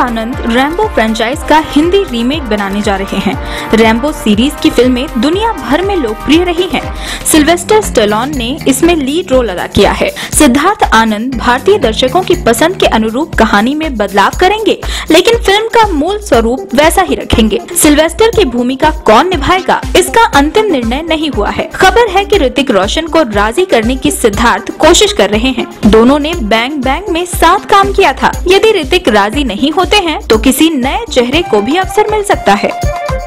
आनंद Rambo franchise का Hindi remake बनाने जा रहे हैं। रैम्बो सीरीज की फिल्में दुनिया भर में लोकप्रिय रही हैं। सिल्वेस्टर स्टेलॉन ने इसमें लीड रोल अदा किया है। सिद्धार्थ आनंद भारतीय दर्शकों की पसंद के अनुरूप कहानी में बदलाव करेंगे, लेकिन फिल्म का मूल स्वरूप वैसा ही रखेंगे। सिल्वेस्टर की भूमिका कौन निभाएगा, इसका अंतिम निर्णय नहीं हुआ है। खबर है कि ऋतिक रोशन को राजी करने की सिद्धार्थ कोशिश कर रहे हैं। दोनों ने बैंग बैंग में साथ काम किया था। यदि ऋतिक राजी नहीं होते हैं तो किसी नए चेहरे को भी अवसर मिल सकता है।